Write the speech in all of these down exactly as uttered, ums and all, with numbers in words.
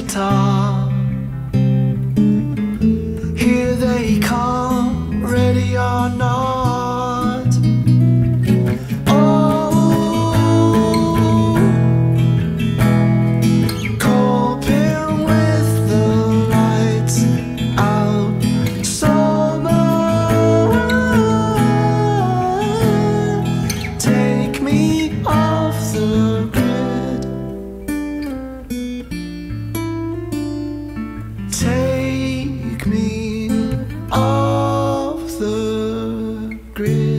guitar. Here they come, ready or not. Oh, coping with the lights out. Summer, take me off the ground. Take me off the grid.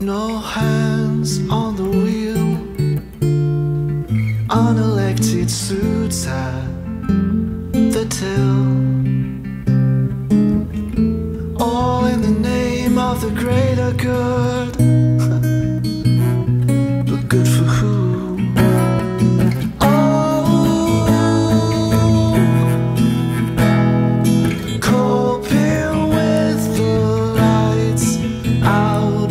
No hands on the wheel, unelected suits at the till, all in the name of the greater good. But good for who? Oh, coping with the lights out.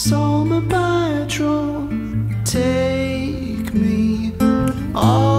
Summer patrol, take me off.